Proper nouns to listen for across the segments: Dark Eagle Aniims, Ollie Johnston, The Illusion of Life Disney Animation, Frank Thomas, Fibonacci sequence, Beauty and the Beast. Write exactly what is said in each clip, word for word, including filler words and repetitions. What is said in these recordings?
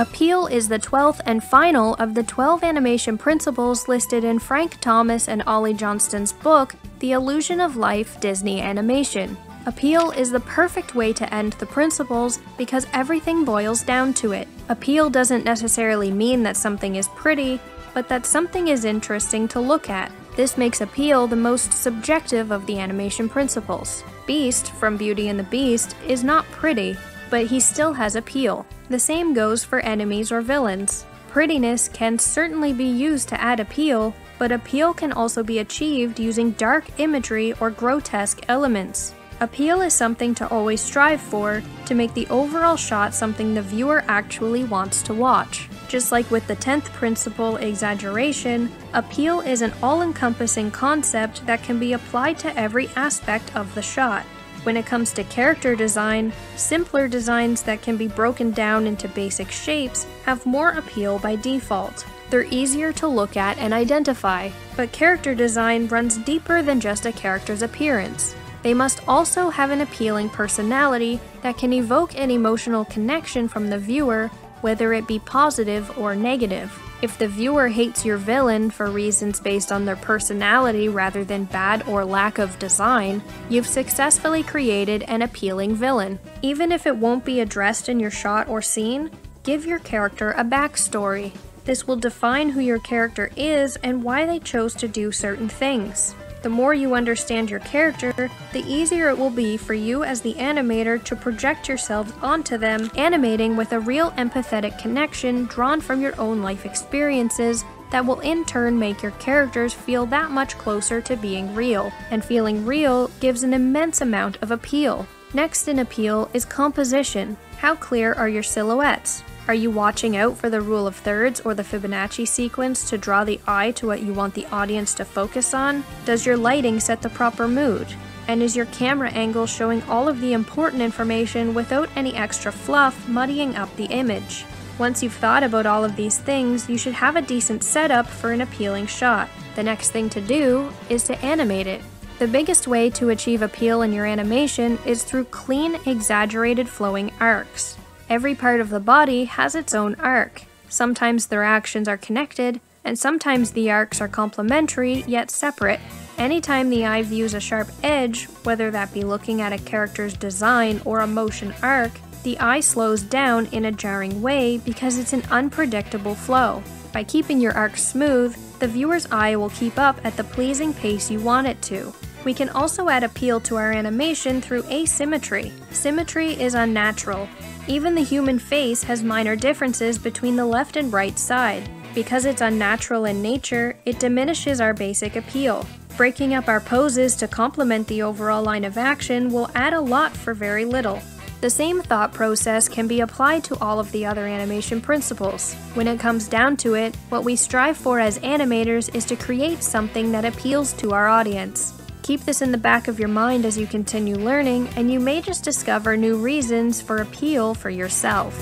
Appeal is the twelfth and final of the twelve animation principles listed in Frank Thomas and Ollie Johnston's book, The Illusion of Life Disney Animation. Appeal is the perfect way to end the principles because everything boils down to it. Appeal doesn't necessarily mean that something is pretty, but that something is interesting to look at. This makes appeal the most subjective of the animation principles. Beast, from Beauty and the Beast, is not pretty, but he still has appeal. The same goes for enemies or villains. Prettiness can certainly be used to add appeal, but appeal can also be achieved using dark imagery or grotesque elements. Appeal is something to always strive for, to make the overall shot something the viewer actually wants to watch. Just like with the tenth principle, exaggeration, appeal is an all-encompassing concept that can be applied to every aspect of the shot. When it comes to character design, simpler designs that can be broken down into basic shapes have more appeal by default. They're easier to look at and identify, but character design runs deeper than just a character's appearance. They must also have an appealing personality that can evoke an emotional connection from the viewer, whether it be positive or negative. If the viewer hates your villain for reasons based on their personality rather than bad or lack of design, you've successfully created an appealing villain. Even if it won't be addressed in your shot or scene, give your character a backstory. This will define who your character is and why they chose to do certain things. The more you understand your character, the easier it will be for you as the animator to project yourselves onto them, animating with a real empathetic connection drawn from your own life experiences that will in turn make your characters feel that much closer to being real. And feeling real gives an immense amount of appeal. Next in appeal is composition. How clear are your silhouettes? Are you watching out for the rule of thirds or the Fibonacci sequence to draw the eye to what you want the audience to focus on? Does your lighting set the proper mood? And is your camera angle showing all of the important information without any extra fluff muddying up the image? Once you've thought about all of these things, you should have a decent setup for an appealing shot. The next thing to do is to animate it. The biggest way to achieve appeal in your animation is through clean, exaggerated flowing arcs. Every part of the body has its own arc. Sometimes their actions are connected, and sometimes the arcs are complementary yet separate. Anytime the eye views a sharp edge, whether that be looking at a character's design or a motion arc, the eye slows down in a jarring way because it's an unpredictable flow. By keeping your arc smooth, the viewer's eye will keep up at the pleasing pace you want it to. We can also add appeal to our animation through asymmetry. Symmetry is unnatural. Even the human face has minor differences between the left and right side. Because it's unnatural in nature, it diminishes our basic appeal. Breaking up our poses to complement the overall line of action will add a lot for very little. The same thought process can be applied to all of the other animation principles. When it comes down to it, what we strive for as animators is to create something that appeals to our audience. Keep this in the back of your mind as you continue learning, and you may just discover new reasons for appeal for yourself.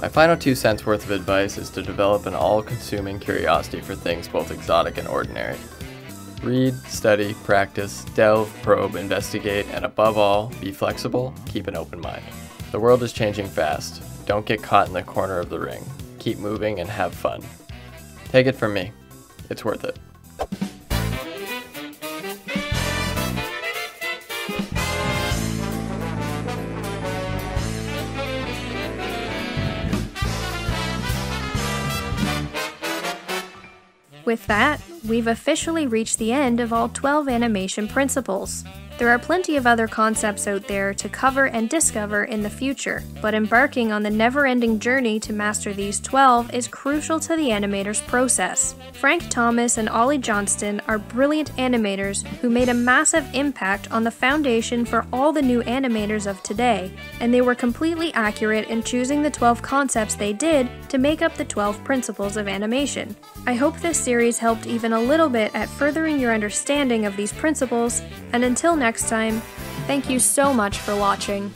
My final two cents worth of advice is to develop an all-consuming curiosity for things both exotic and ordinary. Read, study, practice, delve, probe, investigate, and above all, be flexible, keep an open mind. The world is changing fast. Don't get caught in the corner of the ring. Keep moving and have fun. Take it from me. It's worth it. With that, we've officially reached the end of all twelve animation principles. There are plenty of other concepts out there to cover and discover in the future, but embarking on the never-ending journey to master these twelve is crucial to the animator's process. Frank Thomas and Ollie Johnston are brilliant animators who made a massive impact on the foundation for all the new animators of today, and they were completely accurate in choosing the twelve concepts they did to make up the twelve principles of animation. I hope this series helped even a little bit at furthering your understanding of these principles, and until next time, thank you so much for watching.